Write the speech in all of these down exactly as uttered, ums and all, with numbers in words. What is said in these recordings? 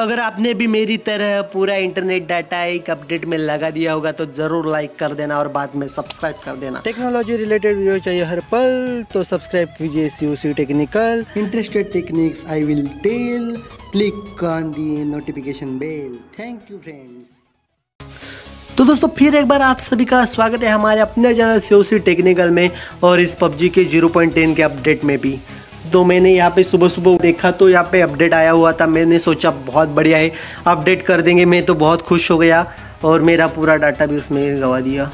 तो अगर आपने भी मेरी तरह पूरा इंटरनेट डाटा एक अपडेट में लगा दिया होगा तो जरूर लाइक कर देना और बाद में सब्सक्राइब कर देना। टेक्नोलॉजी रिलेटेड वीडियो चाहिए हर पल तो सब्सक्राइब कीजिए COC technical. Interested techniques I will tell, click on the notification bell. Thank you friends. तो दोस्तों फिर एक बार आप सभी का स्वागत है हमारे अपने चैनल सीओसी टेक्निकल में और इस पबजी के ज़ीरो पॉइंट टेन के अपडेट में भी। तो मैंने यहाँ पे सुबह सुबह देखा तो यहाँ पे अपडेट आया हुआ था, मैंने सोचा बहुत बढ़िया है अपडेट कर देंगे, मैं तो बहुत खुश हो गया और मेरा पूरा डाटा भी उसमें गवा दिया।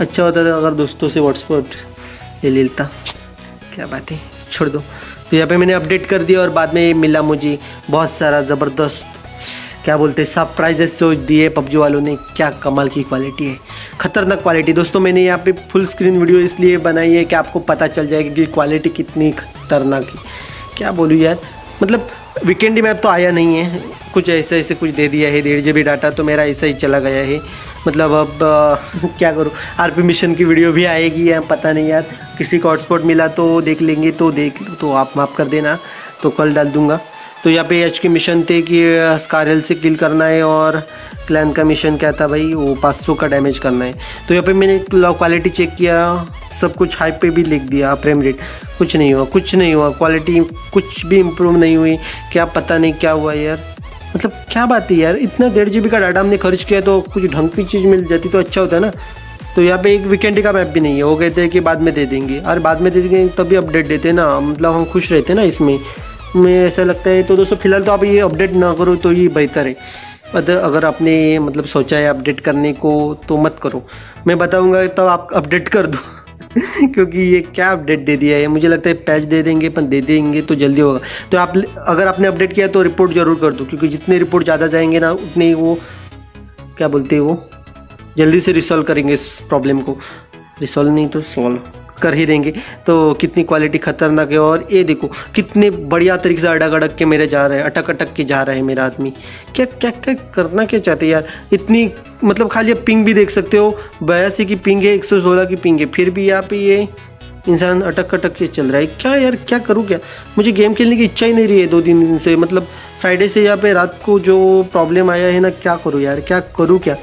अच्छा होता था अगर दोस्तों से व्हाट्सएप ले लेता, क्या बात है, छोड़ दो। तो यहाँ पर मैंने अपडेट कर दिया और बाद में मिला मुझे बहुत सारा ज़बरदस्त क्या बोलते सरप्राइजेस जो दिए पबजी वालों ने। क्या कमाल की क्वालिटी है, खतरनाक क्वालिटी। दोस्तों मैंने यहाँ पे फुल स्क्रीन वीडियो इसलिए बनाई है कि आपको पता चल जाएगा कि क्वालिटी कितनी खतरनाक है। क्या बोलूँ यार, मतलब वीकेंड मैप तो आया नहीं है, कुछ ऐसा ऐसे कुछ दे दिया है। डेढ़ जी बी डाटा तो मेरा ऐसा ही चला गया है, मतलब अब आ, क्या करूँ। आरपी मिशन की वीडियो भी आएगी या पता नहीं यार, किसी को हॉटस्पॉट मिला तो देख लेंगे, तो देख तो आप माफ़ कर देना, तो कल डाल दूँगा। तो यहाँ पे एच के मिशन थे कि स्कारल से किल करना है और क्लैन का मिशन क्या था भाई, वो पाँच सौ का डैमेज करना है। तो यहाँ पे मैंने क्वालिटी चेक किया, सब कुछ हाई पे भी लिख दिया, फ्रेम रेट कुछ नहीं हुआ, कुछ नहीं हुआ, क्वालिटी कुछ भी इम्प्रूव नहीं हुई। क्या पता नहीं क्या हुआ यार, मतलब क्या बात है यार, इतना डेढ़ जी बी का डाटा हमने खर्च किया तो कुछ ढंग की चीज़ मिल जाती तो अच्छा होता ना। तो यहाँ पे एक वीकेंड का मैप भी नहीं है, वो कहते हैं कि बाद में दे देंगे, और बाद में दे देंगे तभी अपडेट देते ना, मतलब हम खुश रहते ना इसमें, मुझे ऐसा लगता है। तो दोस्तों फिलहाल तो आप ये अपडेट ना करो तो ये बेहतर है, अगर आपने मतलब सोचा है अपडेट करने को तो मत करो, मैं बताऊंगा तब तो आप अपडेट कर दो क्योंकि ये क्या अपडेट दे दिया है। मुझे लगता है पैच दे देंगे, पर दे देंगे तो जल्दी होगा। तो आप अगर आपने अपडेट किया तो रिपोर्ट ज़रूर कर दो, क्योंकि जितने रिपोर्ट ज़्यादा जाएंगे ना उतने ही वो क्या बोलते हैं, वो जल्दी से रिसॉल्व करेंगे इस प्रॉब्लम को, रिसॉल्व नहीं तो सॉल्व कर ही देंगे। तो कितनी क्वालिटी खतरनाक है, और ये देखो कितने बढ़िया तरीके से अड़क अड़क के मेरे जा रहे हैं, अटक अटक के जा रहा है मेरा आदमी। क्या क्या क्या करना क्या चाहते हैं यार, इतनी मतलब खाली आप पिंग भी देख सकते हो, बयासी की पिंग है, एक सौ सोलह की पिंग है, फिर भी यहाँ पे ये इंसान अटक अटक के चल रहा है। क्या यार क्या करूँ, क्या मुझे गेम खेलने की इच्छा ही नहीं रही है दो तीन दिन से, मतलब फ्राइडे से यहाँ पे रात को जो प्रॉब्लम आया है ना, क्या करूँ यार, क्या करूँ, क्या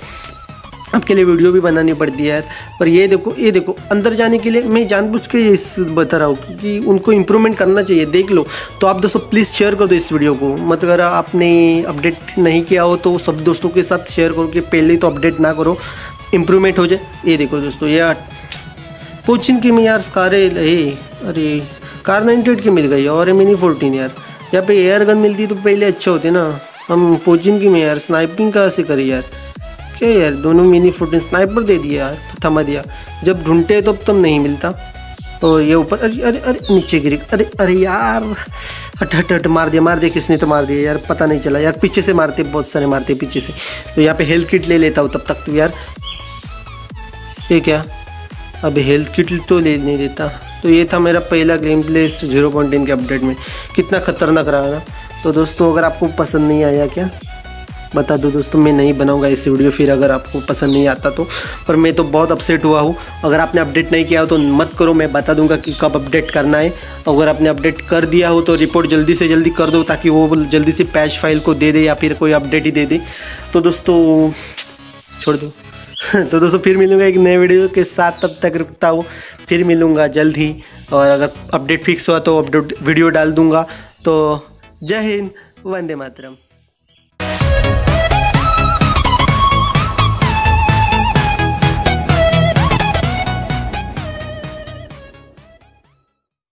आपके लिए वीडियो भी बनानी पड़ती है यार। पर ये देखो ये देखो अंदर जाने के लिए मैं जानबूझ के इस बता रहा हूँ, क्योंकि उनको इम्प्रूवमेंट करना चाहिए, देख लो। तो आप दोस्तों प्लीज़ शेयर कर दो इस वीडियो को, मतलब अगर आपने अपडेट नहीं किया हो तो सब दोस्तों के साथ शेयर करो कि पहले तो अपडेट ना करो, इम्प्रूवमेंट हो जाए। ये देखो दोस्तों यार पोचिनकी में यार कारे, अरे कार नाइनटी एट की मिल गई और मिनी फोर्टीन यार, यहाँ पे एयर गन मिलती तो पहले अच्छा होते ना। हम पोचिनकी में यार स्नाइपिंग कहाँ से करें यार, क्या यार दोनों मिनी फोर्टीन स्नाइपर दे दिया यार, थमा दिया, जब ढूंढते तो अब तब नहीं मिलता। और ये ऊपर अरे अरे अरे नीचे गिरी, अरे अरे यार हट हट हट, मार दिया मार दिया, किसने तो मार दिया यार, पता नहीं चला यार, पीछे से मारते बहुत सारे मारते पीछे से। तो यहाँ पे हेल्थ किट ले लेता हूँ तब तक तो यार, ये क्या अब हेल्थ किट तो ले नहीं देता। तो ये था मेरा पहला game play zero point ten के अपडेट में, कितना खतरनाक रहा ना। तो दोस्तों अगर आपको पसंद नहीं आया क्या बता दो दोस्तों, मैं नहीं बनाऊंगा इस वीडियो फिर अगर आपको पसंद नहीं आता तो। पर मैं तो बहुत अपसेट हुआ हूँ, अगर आपने अपडेट नहीं किया हो तो मत करो, मैं बता दूंगा कि कब अपडेट करना है। अगर आपने अपडेट कर दिया हो तो रिपोर्ट जल्दी से जल्दी कर दो, ताकि वो जल्दी से पैच फाइल को दे दे या फिर कोई अपडेट ही दे दे। तो दोस्तों छोड़ दो तो दोस्तों फिर मिलूंगा एक नए वीडियो के साथ, तब तक रुकता हूँ, फिर मिलूँगा जल्द ही। और अगर अपडेट फिक्स हुआ तो अपडेट वीडियो डाल दूँगा। तो जय हिंद, वंदे मातरम।